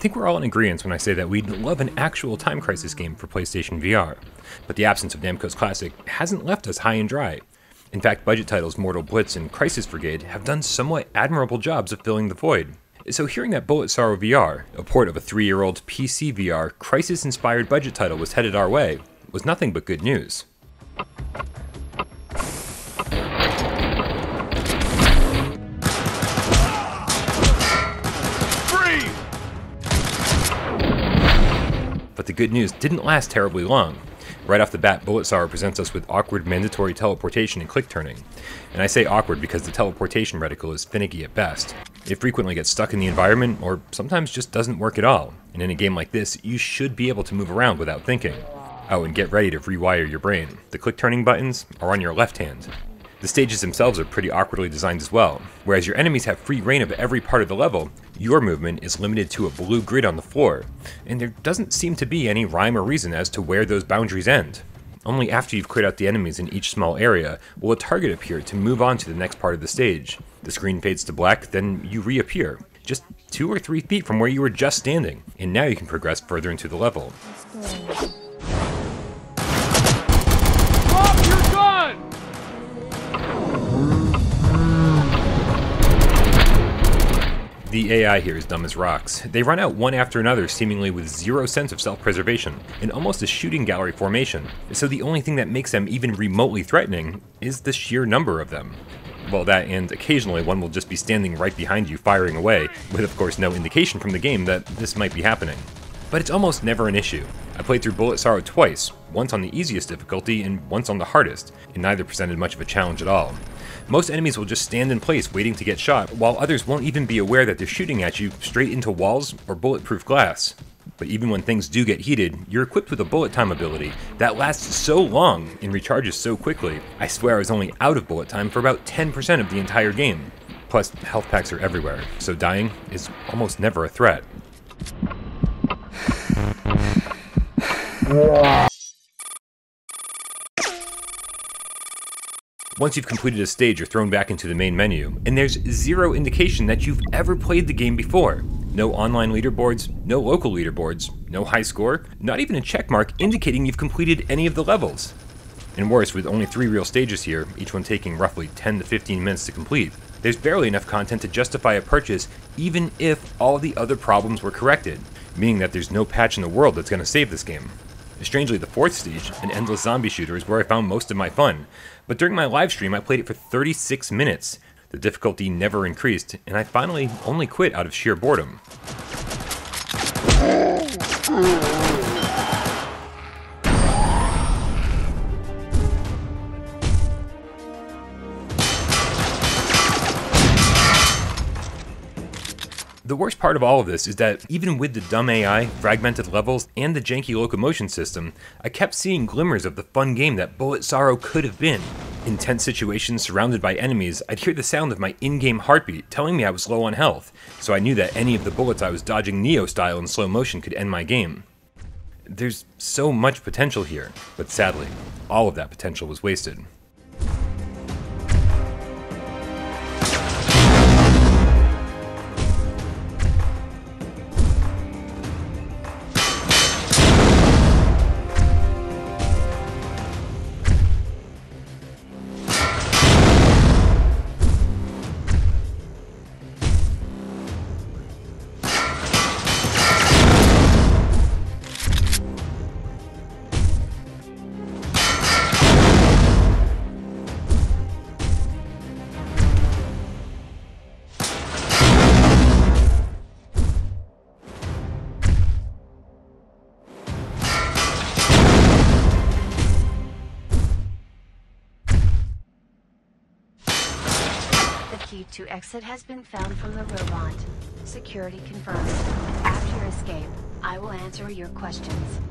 think we're all in agreement when I say that we'd love an actual Time Crisis game for PlayStation VR, but the absence of Namco's classic hasn't left us high and dry. In fact, budget titles Mortal Blitz and Crisis Brigade have done somewhat admirable jobs of filling the void. So hearing that Bullet Sorrow VR, a port of a 3-year-old PC VR Crisis-inspired budget title was headed our way, was nothing but good news. But the good news didn't last terribly long. Right off the bat, Bullet Sorrow presents us with awkward mandatory teleportation and click turning. And I say awkward because the teleportation reticle is finicky at best. It frequently gets stuck in the environment, or sometimes just doesn't work at all. And in a game like this, you should be able to move around without thinking. Oh, and get ready to rewire your brain. The click turning buttons are on your left hand. The stages themselves are pretty awkwardly designed as well. Whereas your enemies have free reign of every part of the level, your movement is limited to a blue grid on the floor, and there doesn't seem to be any rhyme or reason as to where those boundaries end. Only after you've cleared out the enemies in each small area will a target appear to move on to the next part of the stage. The screen fades to black, then you reappear, just 2 or 3 feet from where you were just standing, and now you can progress further into the level. Drop your gun! The AI here is dumb as rocks. They run out one after another, seemingly with zero sense of self-preservation, in almost a shooting gallery formation, so the only thing that makes them even remotely threatening is the sheer number of them. Well, that and occasionally one will just be standing right behind you firing away, with of course no indication from the game that this might be happening. But it's almost never an issue. I played through Bullet Sorrow twice, once on the easiest difficulty and once on the hardest, and neither presented much of a challenge at all. Most enemies will just stand in place waiting to get shot, while others won't even be aware that they're shooting at you straight into walls or bulletproof glass. But even when things do get heated, you're equipped with a bullet time ability that lasts so long and recharges so quickly. I swear I was only out of bullet time for about 10% of the entire game. Plus, health packs are everywhere, so dying is almost never a threat. Once you've completed a stage, you're thrown back into the main menu, and there's zero indication that you've ever played the game before. No online leaderboards, no local leaderboards, no high score, not even a checkmark indicating you've completed any of the levels. And worse, with only 3 real stages here, each one taking roughly 10 to 15 minutes to complete, there's barely enough content to justify a purchase even if all the other problems were corrected, meaning that there's no patch in the world that's going to save this game. Strangely, the 4th stage, an endless zombie shooter, is where I found most of my fun, but during my livestream I played it for 36 minutes. The difficulty never increased, and I finally only quit out of sheer boredom. The worst part of all of this is that even with the dumb AI, fragmented levels, and the janky locomotion system, I kept seeing glimmers of the fun game that Bullet Sorrow could have been. In tense situations surrounded by enemies, I'd hear the sound of my in-game heartbeat telling me I was low on health, so I knew that any of the bullets I was dodging Neo-style in slow motion could end my game. There's so much potential here, but sadly, all of that potential was wasted. Key to exit has been found from the robot. Security confirmed. After escape, I will answer your questions.